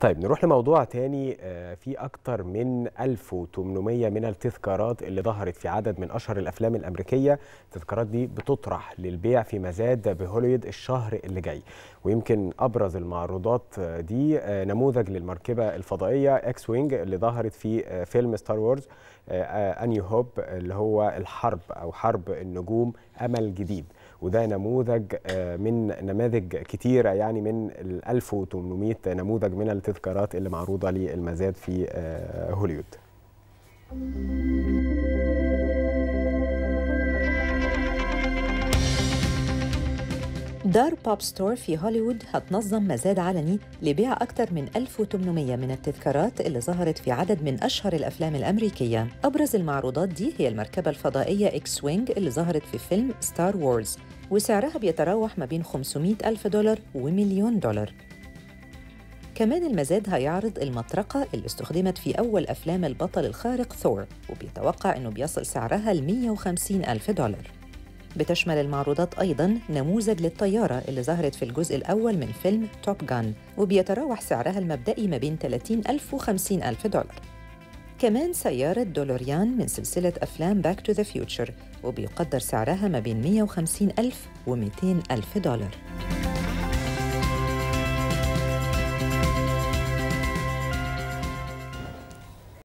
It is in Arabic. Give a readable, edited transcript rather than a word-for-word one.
طيب نروح لموضوع تاني. في أكتر من 1800 من التذكارات اللي ظهرت في عدد من أشهر الأفلام الأمريكية. التذكارات دي بتطرح للبيع في مزاد بهوليوود الشهر اللي جاي، ويمكن أبرز المعروضات دي نموذج للمركبة الفضائية اكس وينج اللي ظهرت في فيلم ستار وورز، A New Hope اللي هو الحرب أو حرب النجوم أمل جديد، وده نموذج من نماذج كتيرة يعني من 1800 نموذج من التذكارات اللي معروضة للمزاد في هوليوود. دار بوب ستور في هوليوود هتنظم مزاد علني لبيع أكثر من 1800 من التذكارات اللي ظهرت في عدد من أشهر الأفلام الأمريكية. أبرز المعروضات دي هي المركبة الفضائية إكس وينج اللي ظهرت في فيلم ستار وورز، وسعرها بيتراوح ما بين $500,000 ومليون دولار. كمان المزاد هيعرض المطرقة اللي استخدمت في أول أفلام البطل الخارق ثور، وبيتوقع إنه بيصل سعرها $150,000. بتشمل المعروضات أيضاً نموذج للطيارة اللي ظهرت في الجزء الأول من فيلم توب جان، وبيتراوح سعرها المبدئي ما بين $30,000 و$50,000. كمان سيارة دولوريان من سلسلة أفلام Back to the Future، وبيقدر سعرها ما بين $150,000 و$200,000.